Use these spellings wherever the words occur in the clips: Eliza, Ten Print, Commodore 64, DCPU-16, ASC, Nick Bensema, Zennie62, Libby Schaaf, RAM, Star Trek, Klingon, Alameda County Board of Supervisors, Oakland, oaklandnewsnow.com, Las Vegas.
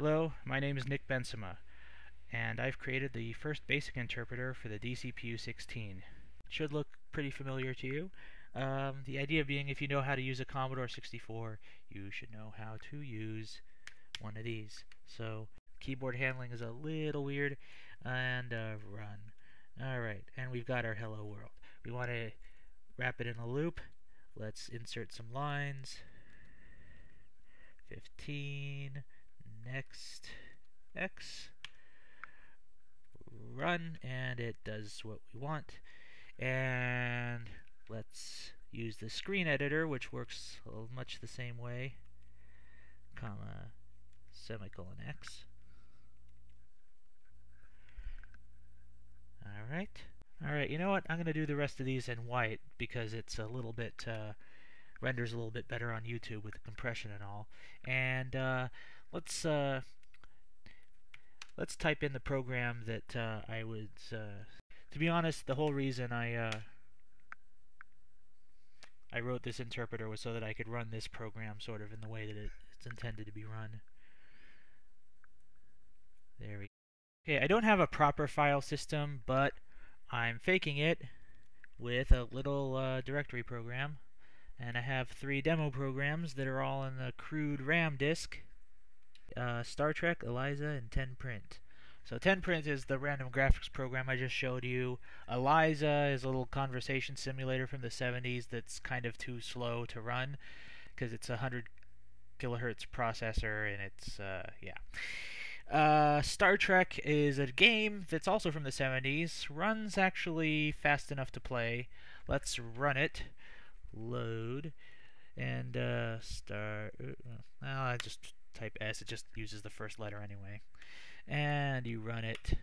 Hello, my name is Nick Bensema, and I've created the first basic interpreter for the DCPU-16. It should look pretty familiar to you. The idea being, if you know how to use a Commodore 64, you should know how to use one of these. So keyboard handling is a little weird, and run. Alright, and we've got our hello world. We want to wrap it in a loop. Let's insert some lines. 15, next, X, run, and it does what we want. And let's use the screen editor, which works much the same way, comma, semicolon, X. Alright, you know what, I'm going to do the rest of these in white because it's a little bit, renders a little bit better on YouTube with the compression and all. And let's type in the program that I would, to be honest, the whole reason I wrote this interpreter was so that I could run this program sort of in the way that it's intended to be run. There we go. Okay, I don't have a proper file system, but I'm faking it with a little directory program, and I have 3 demo programs that are all in the crude RAM disk, Star Trek, Eliza, and Ten Print. So Ten Print is the random graphics program I just showed you. Eliza is a little conversation simulator from the 70s that's kind of too slow to run because it's a 100 kilohertz processor, and it's, yeah. Star Trek is a game that's also from the 70s, runs actually fast enough to play. Let's run it. Load. And I just type S, it just uses the first letter anyway. And you run it,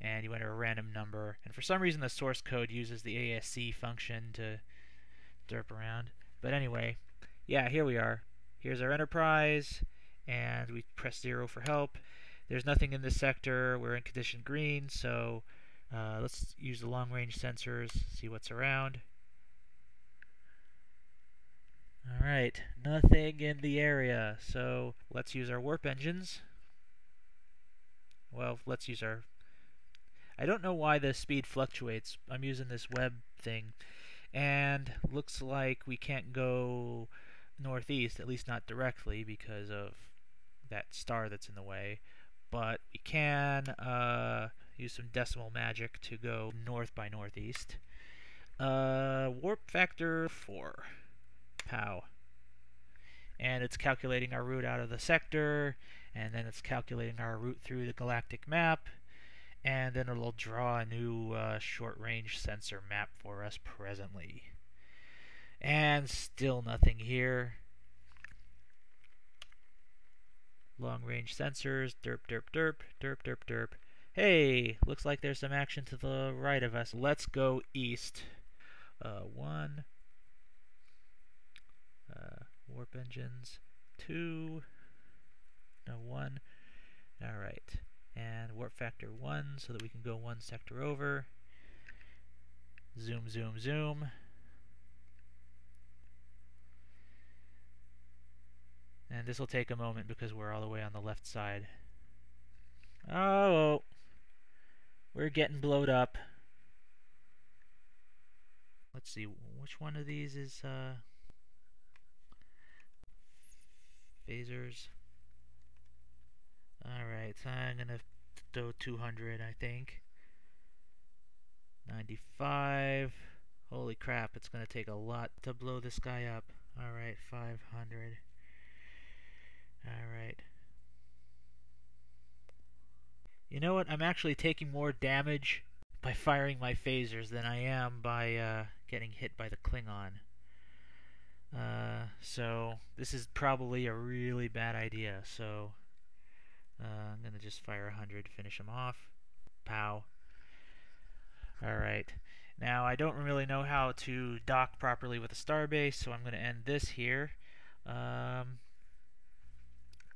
and you enter a random number. And for some reason the source code uses the ASC function to derp around. But anyway, yeah, here we are. Here's our enterprise, and we press 0 for help. There's nothing in this sector, we're in condition green, so let's use the long-range sensors, see what's around. Alright, nothing in the area, so let's use our warp engines. Well, let's use our... I don't know why the speed fluctuates, I'm using this web thing, and looks like we can't go northeast, at least not directly, because of that star that's in the way. But we can use some decimal magic to go north by northeast. Warp factor 4. Pow. And it's calculating our route out of the sector, and then it's calculating our route through the galactic map, and then it'll draw a new short-range sensor map for us presently. And still nothing here. Long-range sensors, derp, derp, derp, derp, derp, derp. Hey, looks like there's some action to the right of us. Let's go east. One. Warp engines. 2. No, 1. Alright. And warp factor 1 so that we can go 1 sector over. Zoom, zoom, zoom. And this will take a moment because we're all the way on the left side. Oh, we're getting blowed up. Let's see, which one of these is phasers? Alright, so I'm gonna go 200, I think. 95. Holy crap, it's gonna take a lot to blow this guy up. Alright, 500. Alright. You know what? I'm actually taking more damage by firing my phasers than I am by getting hit by the Klingon. So this is probably a really bad idea. So I'm going to just fire 100, finish them off. Pow. Alright. Now I don't really know how to dock properly with a starbase, so I'm going to end this here.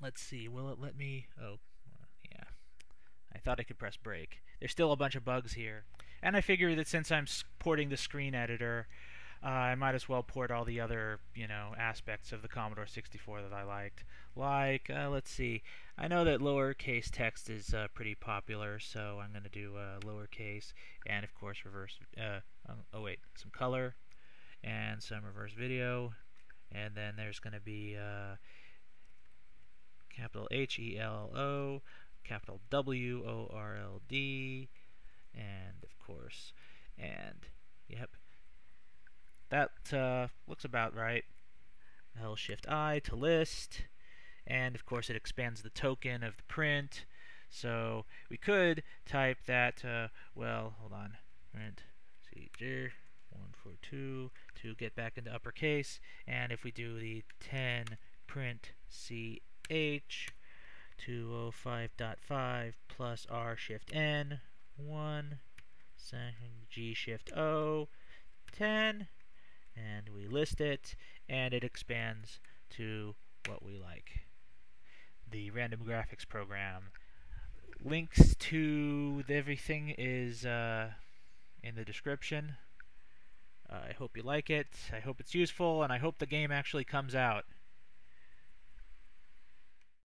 Let's see, will it let me... oh, yeah. I thought I could press break. There's still a bunch of bugs here. And I figure that since I'm porting the screen editor, I might as well port all the other, aspects of the Commodore 64 that I liked. Like, let's see, I know that lowercase text is pretty popular, so I'm going to do lowercase, and of course reverse, some color, and some reverse video, and then there's going to be capital H-E-L-O, capital W-O-R-L-D, and of course, and yep, that looks about right. I'll shift I to list, and of course it expands the token of the print, so we could type that, hold on, print CJ 142 to get back into uppercase, and if we do the 10 print CH 205.5 plus R shift N 1 G shift O 10, and we list it, and it expands to what we like. The random graphics program. Links to everything is in the description. I hope you like it, I hope it's useful, and I hope the game actually comes out.